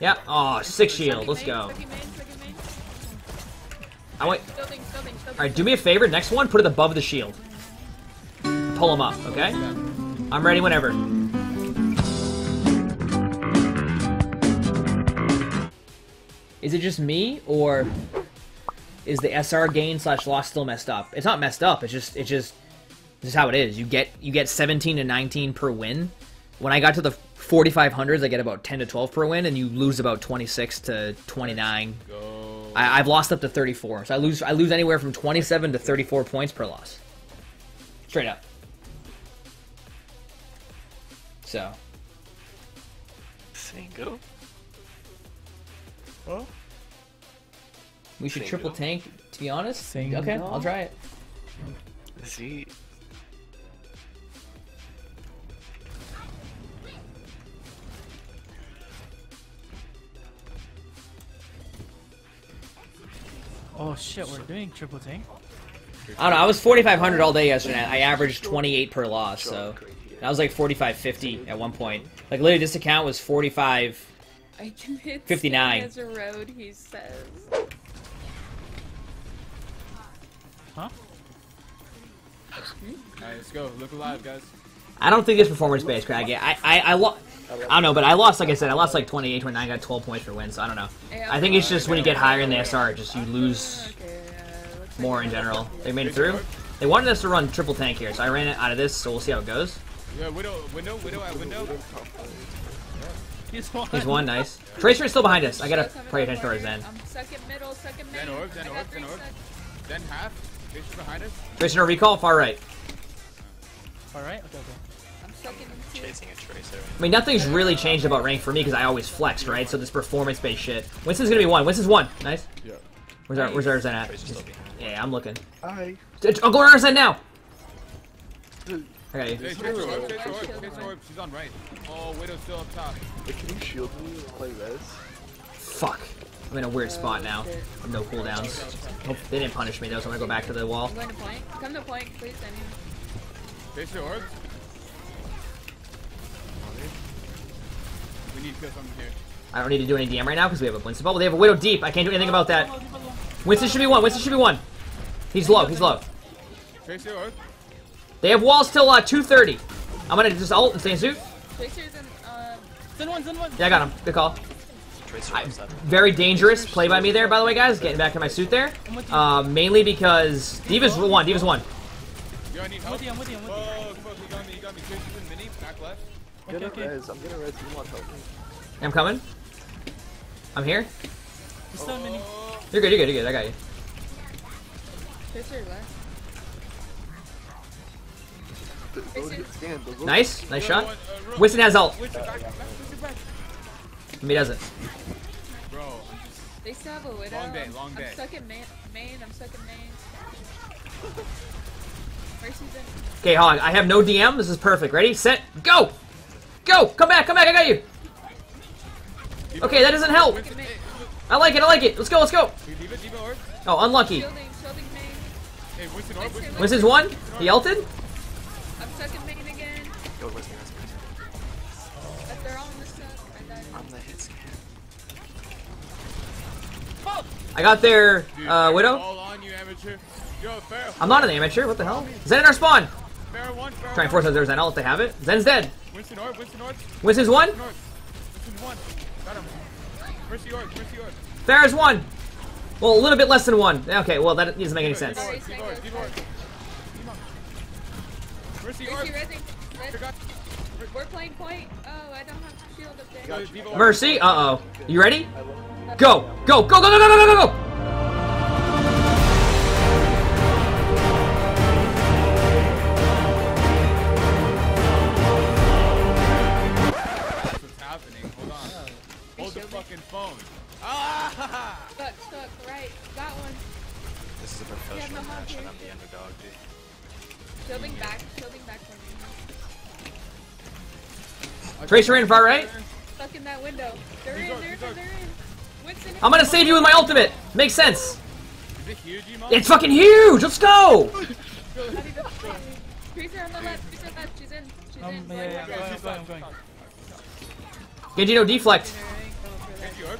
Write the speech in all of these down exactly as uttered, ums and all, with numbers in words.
Yeah. Oh, six shield. Let's go. I went. All right. Do me a favor. Next one, put it above the shield. Pull him up. Okay. I'm ready whenever. Is it just me, or is the S R gain slash loss still messed up? It's not messed up. It's just it's just just how it is. You get you get seventeen to nineteen per win. When I got to the forty-five hundreds, I get about ten to twelve per win, and you lose about twenty-six to twenty-nine. I, I've lost up to thirty-four, so I lose I lose anywhere from twenty-seven to thirty-four points per loss, straight up. So. Single. Huh? We should Single. triple tank, to be honest. Single. Okay, I'll try it. See. Oh shit, we're doing triple tank? I don't know, I was forty-five hundred all day yesterday. I averaged twenty-eight per loss, so... I was like forty-five fifty at one point. Like, literally, this account was forty-five fifty-nine. As a road, he says. Huh? Alright, let's go. Look alive, guys. I don't think it's performance-based, Craggy. I, I, I lost... I don't know, but I lost, like I said, I lost like twenty-eight, twenty-nine, got twelve points for wins, so I don't know. I think it's just when you get higher in the S R, just you lose more in general. They made it through. They wanted us to run triple tank here, so I ran it out of this, so we'll see how it goes. Yeah, window, window, window at window. He's one. He's one, nice. Tracer is still behind us. I gotta pray attention to our Zen. Second middle, second middle. Zen orb, Zen orb, Zen orb. Zen half. Tracer behind us. Tracer no recall, far right. Far right? Okay, okay. Chasing a tracer. I mean, nothing's really changed about rank for me because I always flexed, right? So this performance-based shit. Winston's gonna be one. Winston's one. Nice. Yeah. Where's our Where's our Zen at? Just, yeah, I'm looking. Hi. I'm going on our Zen now. Okay. Hey, tracer orb, tracer orb, tracer orb. She's on right. Oh, widow's still up top. Wait, can you shield me and play res? Fuck. I'm in a weird spot now. No cooldowns. Hope they didn't punish me though, so I'm gonna go back to the wall. I'm going to point. Come to point, please, Zen. Tracer orb. We need to go something here. I don't need to do any D M right now because we have a Winston bubble. They have a Widow deep. I can't do anything about that. Winston should be one. Winston should be one. He's low. He's low. They have walls till uh, two thirty. I'm going to just ult and stay in suit. Yeah, I got him. Good call. I, very dangerous play by me there, by the way, guys. Getting back in my suit there. Uh, mainly because Diva's one. Diva's one. Yo, I need help. I'm with you. I'm with you. Oh, come on. You got me. You got me. Tracer's in mini. Back left. I'm gonna okay, okay. res, I'm gonna res, you want help me. I'm coming. I'm here. Just oh. mini. You're good, you're good, you're good, I got you. Left. Nice, nice shot. Winston has ult. He doesn't. Bro. They still have a widow. Long day, long day. I'm stuck in main, main. I'm stuck in main. Okay, hold on, I have no D M, this is perfect. Ready, set, go! Go! Come back! Come back! I got you! Okay, that doesn't help! I like it! I like it! Let's go! Let's go! Oh, unlucky. Winston's one? He ulted? I'm stuck in main again. But they're all in the stuff. I'm the hit scan. I got their uh, Widow. I'm not an amateur. What the hell? Is that in our spawn? Try and force out their Zen ult if they have it. Zen's dead. Winston orb, Winston orb. Winston's one? Winston's one. Got him. Mercy orb, mercy orb. Farrah's one. Well, a little bit less than one. Okay, well, that doesn't make any sense. Mercy orb. We're playing point. Oh, I don't have shield up there. Mercy, uh-oh. You ready? Go, go, go, go, go, go, go, go, go, go! Phone. Ah! Stuck, stuck, right. Got one. This is a professional match and I'm the underdog, dude. Shielding back, shielding back for me. Tracer in far right. Stuck in that window. They're in, they're in, they're in. I'm gonna save you with my ultimate. Makes sense. Is it huge, Emongg? It's fucking huge! Let's go! Tracer on the left, Tracer left. She's in. She's in. I'm going, I'm going. Genji no deflect.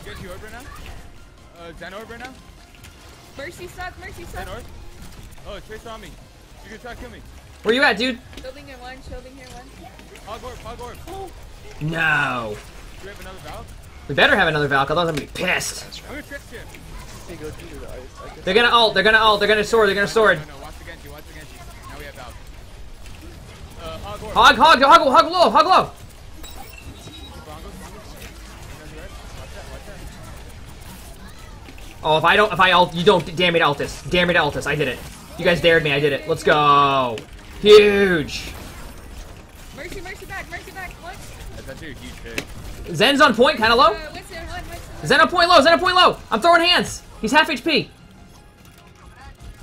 Get your orb right now. Uh, Zen orb right now. Mercy suck, mercy suck. Zen orb. Oh, Trace on me. You can try to kill me. Where you at, dude? Shielding here one, shielding here one. Hog orb, hog orb. Oh. No. Do we have another Valk? We better have another Valk, otherwise I'm gonna be pissed. I'm gonna trick him. They're gonna ult, they're gonna ult, they're gonna sword, they're gonna sword. No, no, no. Watch the Genji, watch the Genji. Now we have Valk. Uh, hog orb. Hog, hog, hog, hog low, hog low. Oh, if I don't, if I ult, you don't, damn it, Altus. Damn it, Altus. I did it. You guys dared me. I did it. Let's go. Huge. Mercy, mercy back, mercy back. What? That's actually a huge pick. Zen's on point, kind of low. Uh, Winston, one, Winston. Zen on point low, Zen on point low. I'm throwing hands. He's half H P.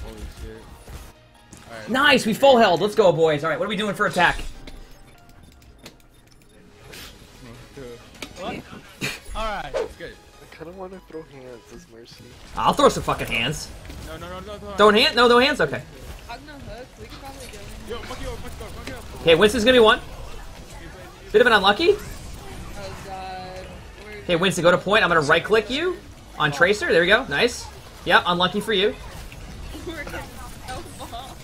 Holy shit. All right. Nice, we full held. Let's go, boys. All right, what are we doing for attack? What? All right, it's good. I don't want to throw hands as Mercy. I'll throw some fucking hands. No, no, no, no, no. Throwing hands? No, no hands? Okay. I'm no hook. We can probably go. Yo, monkey over, monkey over, monkey over. Okay, Winston's gonna be one. Bit of an unlucky. Oh, God. Okay, Winston, go to point. I'm gonna right click you on Tracer. There we go. Nice. Yeah, unlucky for you. We're getting so long.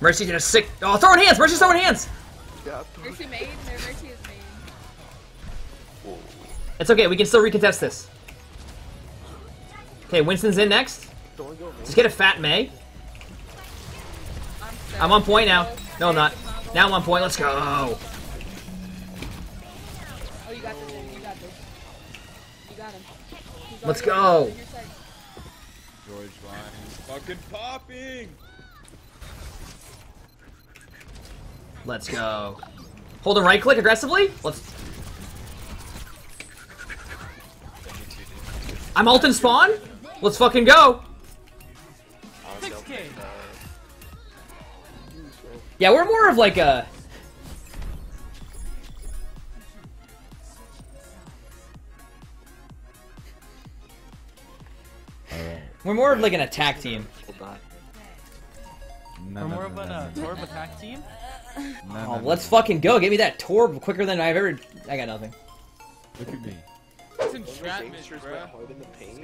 Mercy did a sick. Oh, throwing hands! Mercy's throwing hands! Mercy made? No, Mercy is made. It's okay, we can still recontest this. Okay, Winston's in next. Just get a fat May. I'm, I'm on point now. No, I'm not. Now I'm on point. Let's go. Oh, you got this. You got this. You got him. Let's go. George Vine's fucking popping. Let's go. Hold a right click aggressively. Let's. I'm ult and spawn? Let's fucking go! Yeah, we're more of like a... We're more of like an attack team. We're more of a Torb attack team? Oh, let's fucking go! Give me that Torb quicker than I've ever... I got nothing. Look at me. Entrapment, bro. In the paint.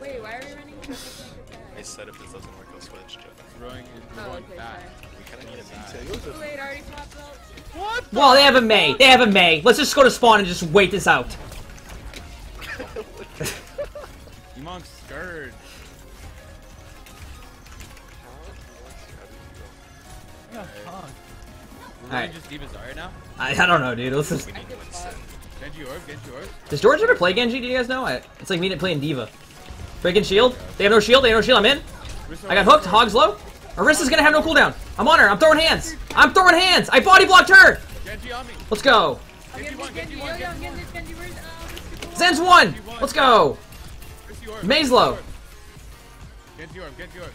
Wait, why are we running? I said if this doesn't work, I'll switch. Throwing it back. We kind of need a May. Wait, already popped out. What? Well, they have a May. They have a May. Let's just go to spawn and just wait this out. Emongg scared. All right. Just Divas right now. I I don't know, dude. Let's just. Genji orb, Genji orb. Does George ever play Genji? Do you guys know? I, it's like me playing D.Va. Breaking shield. They have no shield. They have no shield. I'm in. I got hooked. Hog's low. Orisa's gonna have no cooldown. I'm on her. I'm throwing hands. I'm throwing hands. I body blocked her. Genji on me. Let's go. Zen's one. Let's go. May's low. Genji orb. Genji orb.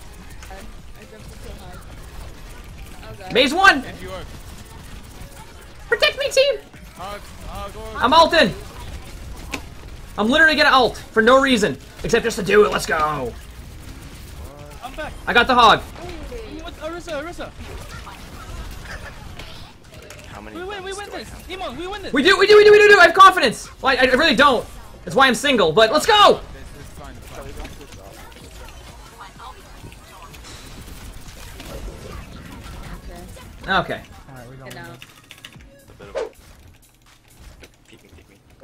May's one. Protect me, team. I'm ulting! I'm literally gonna ult for no reason, except just to do it. Let's go! I'm back. I got the hog. Orisa, Orisa. How many? We win. We win this. Emongg, we win this. We do. We do. We do. We do. I have confidence. Well, I, I really don't. That's why I'm single. But let's go! Okay. Alright, we're going.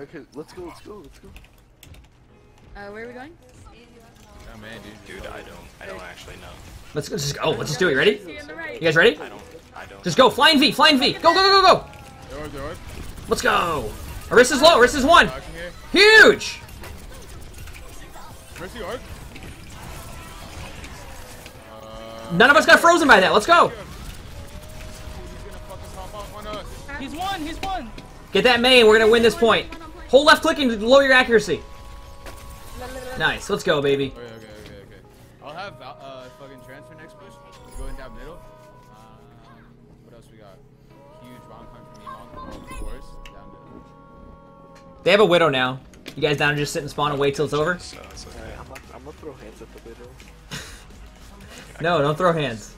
Okay, let's go, let's go, let's go. Uh, where are we going? Oh man, dude, dude, I don't, I don't actually know. Let's go, just go, oh, let's just do it, ready? You guys ready? I don't, I don't. Just go, flying V, flying V, go, go, go, go, go! Let's go! Orisa's low, Orisa's one! Huge! None of us got frozen by that, let's go! He's one, he's one! Get that main, we're gonna win this point. Hold left clicking to lower your accuracy. Nice, let's go, baby. Okay, okay, okay, okay. I'll have uh, fucking transfer next push. Going down middle. Um, what else we got? Huge bomb punch from Emongg, of course. Down middle. They have a Widow now. You guys down to just sit and spawn and wait till it's over? So it's okay. I'm gonna, I'm gonna throw hands at the Widow. No, don't throw hands.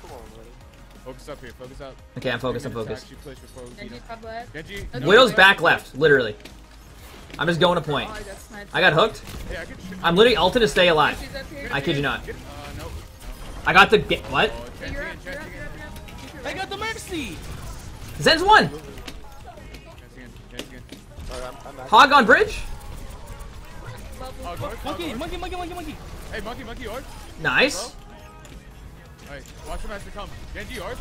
Come on, buddy. Focus up here, focus up. Okay, I'm focused, I'm focused. Widow's back left, literally. I'm just going to point. I got hooked. I'm literally ulted to stay alive. I kid you not. I got the get what? I got the mercy! Zen's one! Hog on bridge? Monkey, monkey, monkey, monkey, monkey! Hey, monkey, monkey, orb. Nice. Alright, watch him as they come. Genji orb.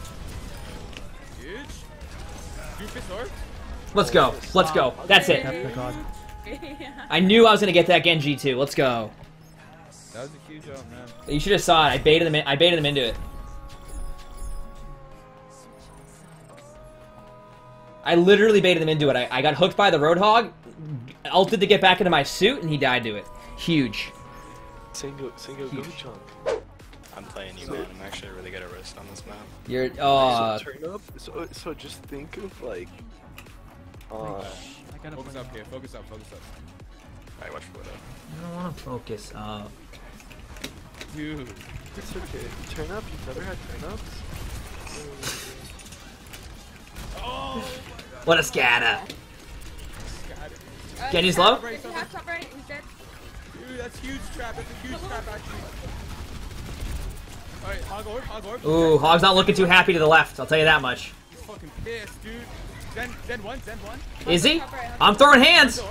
Huge. Doofus orb. Let's go. Let's go. That's it. I knew I was gonna get that Genji too. Let's go. That was a huge jump, man. You should have saw it. I baited them in. I baited them into it. I literally baited them into it. I, I got hooked by the Roadhog, ulted to get back into my suit, and he died to it. Huge. Single, single huge. Go jump. I'm playing you, so, man. I'm actually really good at risk on this map. You're, uh... So, turn up, so, so just think of, like... Uh, I gotta focus up here. Focus up, focus up. Alright, watch for Widow. I don't want to focus up. Dude. It's okay. Turn up? You've never had turn ups? Oh, what a scatter. Uh, Genji's low? Right, so half top right. He's dead. Dude, that's huge trap. That's a huge trap, actually. Alright, Hog orb, Hog orb. Ooh, Hog's not looking too happy to the left. I'll tell you that much. He's fucking pissed, dude. Zen, Zen one, Zen one. Is he? I'm throwing hands.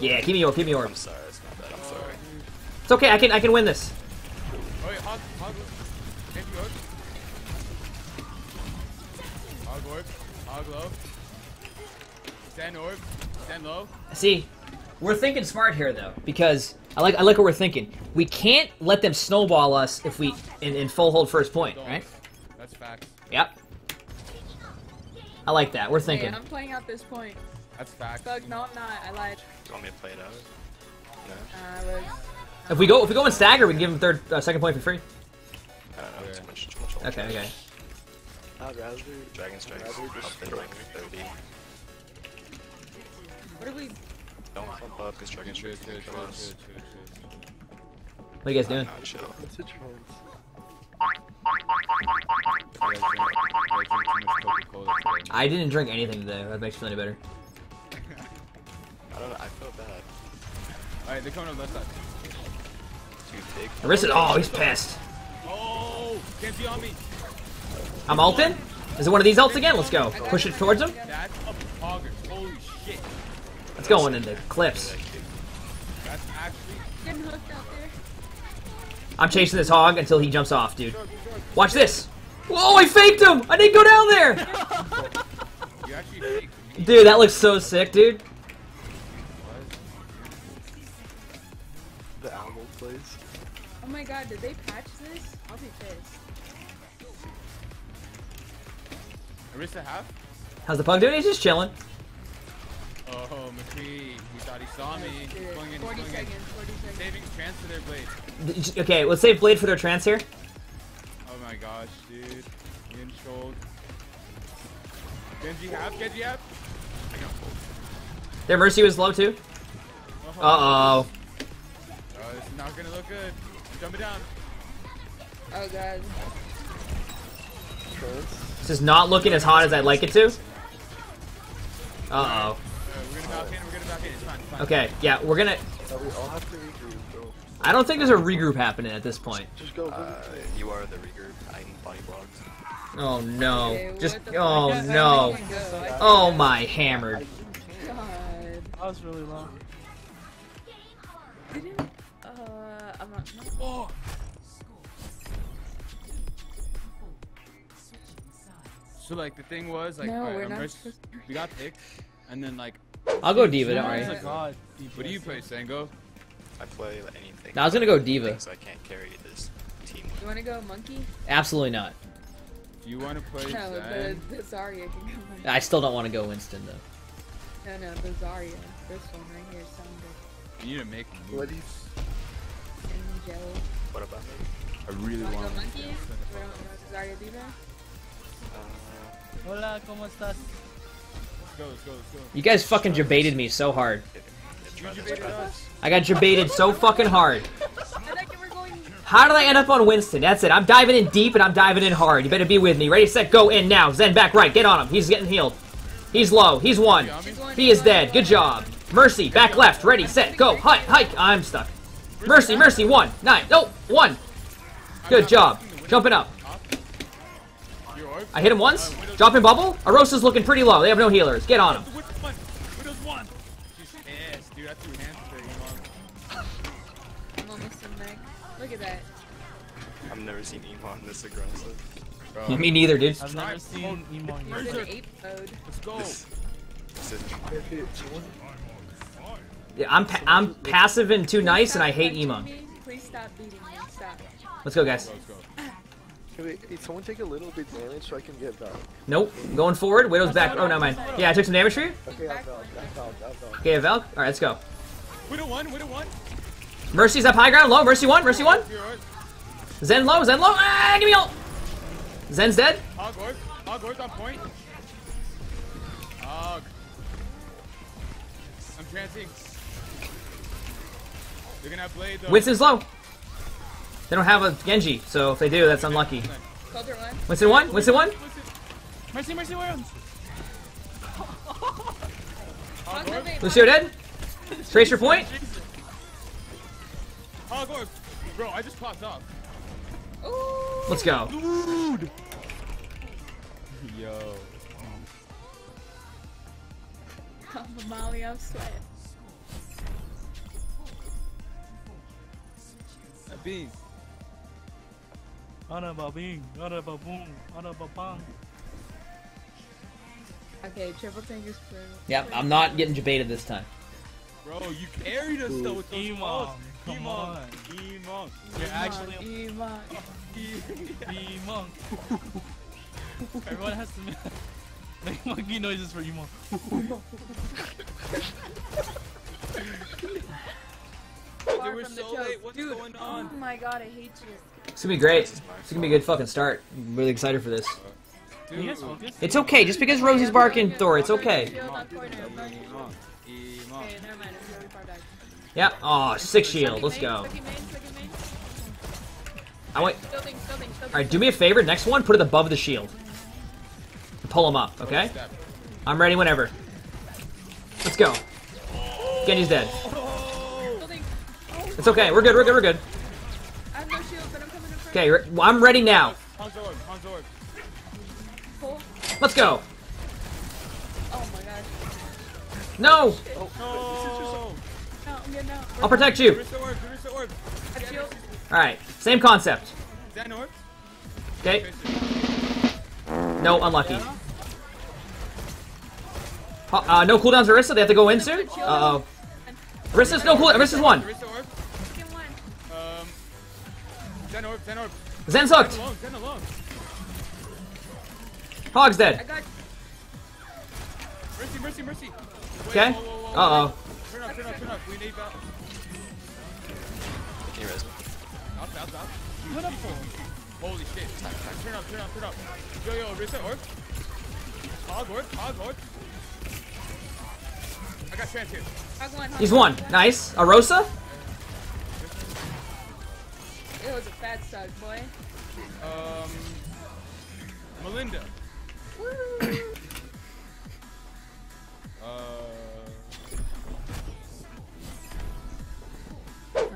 Yeah, give me orb, give me orb. I'm sorry, it's not bad. I'm sorry. It's okay, I can, I can win this. Alright, Hog, Hog. Hog orb, Hog low. Zen orb, Zen low. See, we're thinking smart here though, because I like I like what we're thinking. We can't let them snowball us if we in, in full hold first point, right? That's facts. Yep. I like that. We're thinking. Hey, I'm playing out this point. That's facts. Bug, no, I'm not. I lied. You want me to play it out? No. Uh, was, if we go if we go in stagger, we can give them third uh, second point for free. I don't know, yeah. too much, too much okay, okay. I'd rather Dragon Strike up in like thirty. What do we... Don't pump up, because Dragon Strike is for us. What are you guys doing? I'm not sure. It's a troll. I didn't drink anything today, that makes me feel any better. I don't know, I feel bad. Alright, they're coming up left side. Arrested, oh, he's pissed. Oh, Genji on me. I'm ulting? Is it one of these ults again? Let's go. Push it towards him. That's a hogger. Holy shit. That's going into clips. That's actually hooked out there. I'm chasing this hog until he jumps off, dude. Watch this. Whoa, I faked him! I didn't go down there! Dude, that looks so sick, dude. The animal plays. Oh my god, did they patch this? I'll be pissed. Arisa half? How's the pug doing? He's just chilling. Oh, McCree. He thought he saw me. Going in, forty, going seconds, in. forty seconds. Saving trans for their blade. Okay, let's save blade for their trans here. Oh my gosh, dude. You're in shoulder. Genji half, Genji half. I got full. Their mercy was low too. Uh-oh. Uh-oh. Oh, this is not gonna look good. Jump it down. Oh god. This is not looking as hot as I'd like it to. Uh oh. We're gonna back in, we're gonna back in. It's fine, it's fine. Okay, yeah, we're gonna. I don't think there's a regroup happening at this point. Just go. Uh, you are the regroup. I'm body blocked. Oh no. Just. Oh no. Oh my hammered. God. I was really long. I'm not, not. Oh. So like the thing was like no, right, not first, we got picked and then like I'll go diva, don't worry. What do you play, Sango? I play like, anything. No, I was gonna go diva. So I can't carry this team. You wanna go monkey? Absolutely not. Do you wanna play? No, Zen? The, the Zarya can go monkey. I still don't want to go Winston though. No, no, the Zarya. This one right here sounds good. You need to make moves. What about me? I really want to. Hola, ¿cómo estás? Let's go, let's go, let's go. You guys fucking jebaited me so hard. I got jebaited so fucking hard. How did I end up on Winston? That's it. I'm diving in deep, and I'm diving in hard. You better be with me. Ready, set, go, in now. Zen back right. Get on him. He's getting healed. He's low. He's one. He is dead. Good job. Mercy, back left. Ready, set, go. Hike, hike. I'm stuck. Mercy, mercy, one. Nine. No, one. Good job. Jumping up. I hit him once. Dropping bubble. Arosa's looking pretty low. They have no healers. Get on him. Look at that. I've never seen Emongg this aggressive. Bro. Me neither, dude. I've never seen Emongg this aggressive. Let's go. This, this is... yeah, I'm pa I'm passive and too nice, and I hate Emongg. Please stop beating me. Stop. Let's go, guys. Can someone take a little bit damage so I can get back? Nope. Going forward. Widow's back. Oh, no, mine. Yeah, I took some damage for you. Okay, I Valk. Okay, Valk. All right, let's go. Widow one. Widow one. Mercy's up high ground, low, Mercy one, Mercy one. Zen low, Zen low, ah, give me ult. Zen's dead. Hog orb, Hog orb on point. Hog. I'm trancing. They're gonna have blade though. Winston's low. They don't have a Genji, so if they do, that's unlucky. Winston one, Winston one. Mercy, Mercy one. Lucio dead. Tracer point. Oh, bro, I just popped up. Ooh, let's go. Dude. Yo. I'm a molly, I'm sweating. A bean. Ana babing, ana baboom, ana babang. Okay, triple fingers for. Yep, I'm not getting debated this time. Bro, you carried us though with those balls. Emongg, Emongg, you're actually Emongg, Emongg. Everyone has to make monkey noises for Emongg. They were so late. What's Dude, going on? Oh my god, I hate you. It's gonna be great. It's gonna be a good fucking start. I'm really excited for this. Dude. It's okay, just because Rosie's barking, Thor. It's okay. Okay, never mind. I'm really far back. Yep. Oh, six shield. Let's go. I went. All right, do me a favor. Next one, put it above the shield. Pull him up, okay? I'm ready whenever. Let's go. Genji's dead. It's okay. We're good. We're good. We're good. Okay, I'm ready now. Let's go. Oh my god. No. No. I'll protect you. Alright, same concept. Okay. No, unlucky. Uh, no cooldowns for Orisa, they have to go in soon? Uh oh. Orisa's no cooldown, Orisa's one. Zen's hooked. Hog's dead. Okay. Uh oh. Turn up, turn up, turn up. We need that. Okay, Res. Up, up, up. Turn up. Holy shit. Turn up, turn up, turn up. Yo, yo, reset orb. Hog orb, hog orb. I got chance here. Hog one, hog He's one. one. Nice. Orisa? It was a fat suck, boy. Um. Melinda. Woo! uh.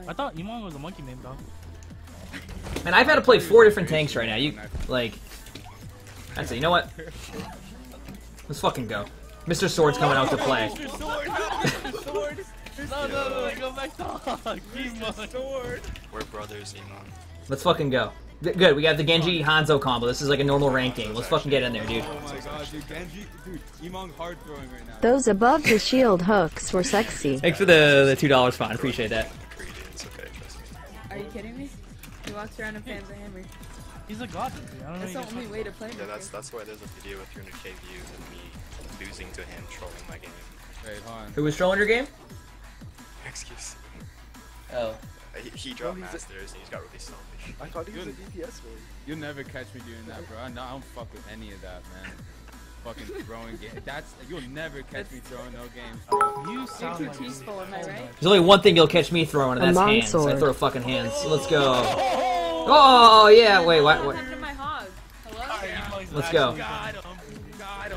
I thought Emongg was a monkey name, though. Man, I've had to play four different tanks right now. You, like... I'd say, you know what? Let's fucking go. Mister Sword's coming out to play. Mister Sword! Mister Sword! No, no, no, go back to Hog! Mister Sword! We're brothers, Emongg. Let's fucking go. Good, we got the Genji-Hanzo combo. This is like a normal ranking. Let's fucking get in there, dude. Oh my god, dude. Genji, dude. Emongg hard throwing right now. Those above the shield hooks were sexy. Thanks for the, the two dollars fine. Appreciate that. Are you kidding me? He walks around and fans a hammer. He's a god. That's the only way to play. Yeah, that's that's why there's a video with three hundred K views of me losing to him trolling my game. Wait, hold on. Who was trolling your game? Excuse me. Oh. He, he dropped oh, masters a... and he's got really selfish. I thought he was you'll, a D P S. Really. You'll never catch me doing that, bro. I, no, I don't fuck with any of that, man. fucking throwing game. That's you'll never catch me throwing no games. Oh, you sound too like peaceful, am I right? There's only one thing you'll catch me throwing, and that's Among hands. Sword. I throw fucking hands. Oh. Let's go. Oh yeah, wait, what? What happened to my hog? Hello? Yeah. Let's go. Got him. Got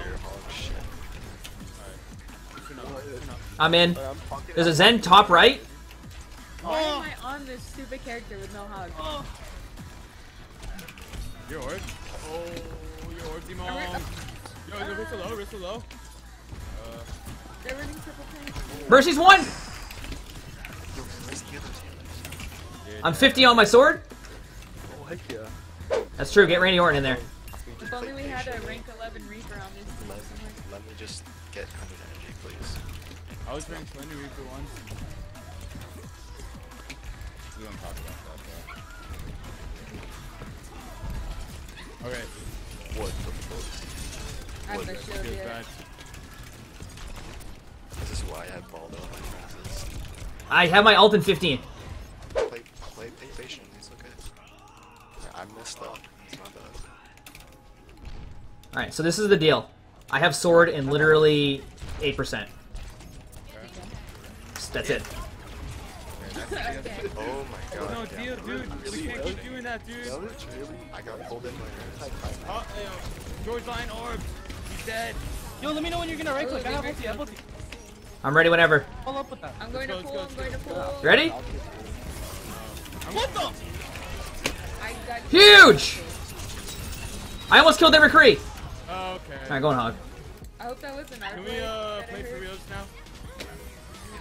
him. I'm in. There's a Zen top right. Why am I on this stupid character with no hog? Oh. Your orb. Oh, your orb, Demon. Yo, is it wrist low? Wrist low? Uh. They're running triple tank. Mercy's one! I'm fifty on my sword. Oh, heck yeah. That's true, get Randy Orton in there. If only we had a rank eleven Reaper on this team. Let, let me just get one hundred energy, please. I was ranked twenty Reaper once. We don't talk about that, though. Okay. What the fuck? I'm the shield here. This is why I have Baldo on my passes. I have my ult in fifteen. Play, play, play patient. It's okay. I missed up. It's not bad. Alright, so this is the deal. I have sword in literally eight percent. That's it. Okay. Oh my god. No, deal, dude. Really we can't keep doing that, dude. Really? I got pulled in my oh, yo. George Lion Orb. He's dead. Yo, let me know when you're gonna right click. I have ulti. I have ulti. I'm ready whenever. Pull up with that. I'm going go, to pull. Go, I'm go, going go. to pull. You ready? What the? I got huge! I almost killed every Kree. Oh, okay. Alright, go and hog. I hope that wasn't our Can we uh, play for reals now?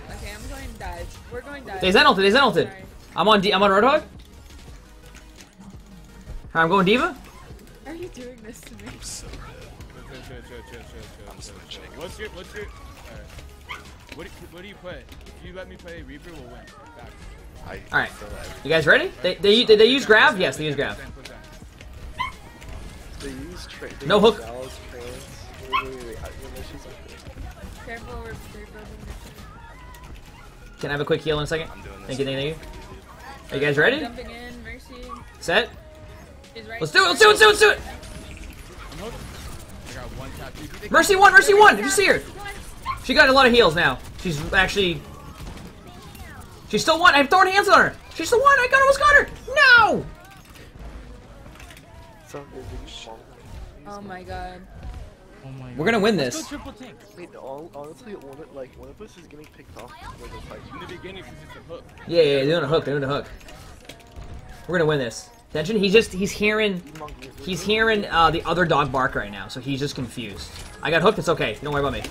Okay, I'm going to dive. We're going to dive. They zenulted, they zenulted. I'm on D I'm on Roadhog. I'm going D.Va. Are you doing this to me? I'm so good. Chill, chill, chill, chill, chill, I'm switching. What's your, what's your, alright. What, what do you play? If you let me play Reaper, we'll win. Alright. You guys ready? They, they, they, they use grab? Yes, they use grab. They use trade. No hook. Careful, we're Can I have a quick heal in a second? Thank you, thank you. Are you guys ready? In, Mercy. Set? Right let's do it, let's do it, let's do it, let's do it! Mercy one, Mercy one! Did you see her? She got a lot of heals now. She's actually... She's still one! I'm throwing hands on her! She's still one! I almost got her! No! Oh my god. Oh my We're gonna win this. Go Wait, no, honestly, one of, like one of us is getting picked off. In the beginning, it's just a hook. Yeah, yeah, they're doing a hook. They're doing a hook. We're gonna win this. Attention, he's just—he's hearing, he's hearing uh, the other dog bark right now, so he's just confused. I got hooked. It's okay. Don't worry about me.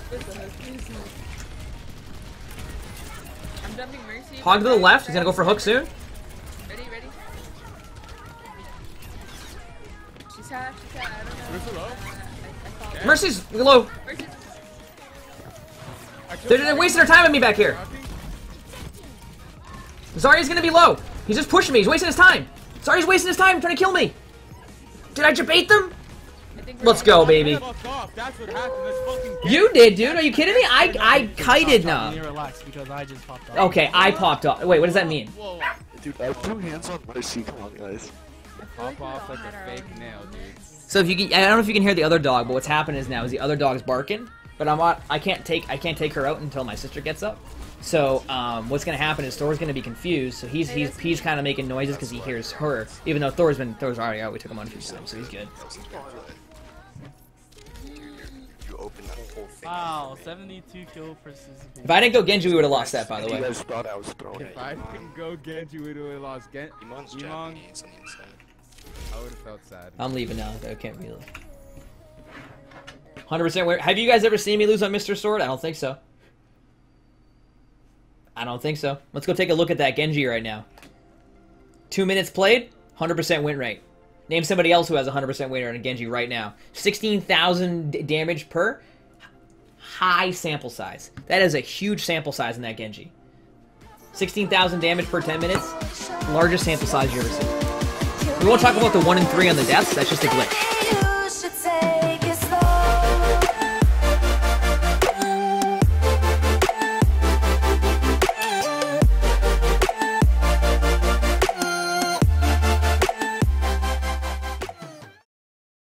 I'm dumping Mercy. Hog to the left. He's gonna go for a hook soon. Ready, ready. She's hot. She's hot. I don't know. Mercy's low. They're, they're wasting their time on me back here. Zarya's gonna be low. He's just pushing me. He's wasting his time. Zarya's wasting his time trying to kill me. Did I debate them? Let's go, baby. You did, dude. Are you kidding me? I I kited now. Okay, I popped off. Wait, what does that mean? Dude, I threw hands on Mercy. Come on, guys. Pop off like a fake nail, dude. So if you can, I don't know if you can hear the other dog, but what's happening is now is the other dog's barking, but I'm not, I can't take I can't take her out until my sister gets up. So um, what's gonna happen is Thor's gonna be confused. So he's he's he's kind of making noises because he hears her, even though Thor's been Thor's already out. We took him on a few times, so he's good. Wow, seventy-two kill for Suzuki. If I didn't go Genji, we would have lost that. By the way, I thought I was throwing. If I didn't go Genji, we would have lost Genji. Emongg. I would have felt sad. I'm leaving now. I can't reload. one hundred percent. Have you guys ever seen me lose on Mister Sword? I don't think so. I don't think so. Let's go take a look at that Genji right now. Two minutes played, one hundred percent win rate. Name somebody else who has one hundred percent win rate on a Genji right now. sixteen thousand damage per. High sample size. That is a huge sample size in that Genji. sixteen thousand damage per ten minutes. Largest sample size you've ever seen. We won't talk about the one and three on the deaths, that's just a glitch.